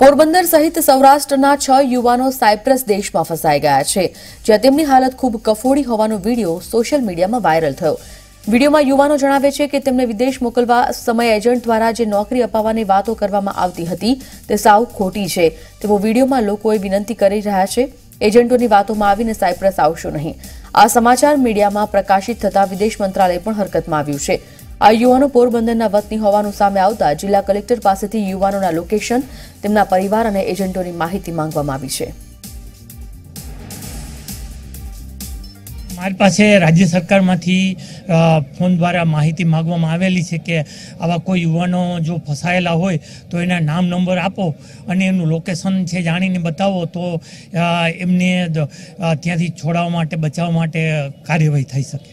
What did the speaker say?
પોરબંદર સહિત સૌરાષ્ટ્રના 6 યુવાનો સાયપ્રસ દેશમાં ફસાઈ ગયા છે જ્યાં તેમની હાલત ખૂબ કફોડી હોવાનો વિડિયો સોશિયલ મીડિયામાં વાયરલ થયો। વિડિયોમાં યુવાનો જણાવે છે કે તેમને વિદેશ મોકલવા સમય એજન્ટ દ્વારા જે નોકરી અપાવવાની વાતો કરવામાં આવતી હતી તે સાવ ખોટી છે। તેવો વિડિયોમાં લોકોએ વિનંતી કરી રહ્યા છે એજન્ટોની વાતોમાં આવીને સાયપ્રસ આવશો નહીં। આ સમાચાર મીડિયામાં પ્રકાશિત થતા વિદેશ મંત્રાલય પણ હરકતમાં આવ્યું છે। आ युवानो पोरबंदरना वतनी होवानुं सामे आवता जिला कलेक्टर पासेथी युवानोना लोकेशन तेमना परिवार अने एजेंटोनी माहिती मांगवामां आवी छे। मारी पासे राज्य सरकार में फोन द्वारा माहिती मांगवामां आवेली छे के आवा कोई युवानो जो फसायेला होय तो एना नाम नंबर आपो अने एनुं लोकेशन छे जाणीने बतावो तो एमने त्यांथी छोड़वा माटे बचाववा माटे कार्यवाही थई शके।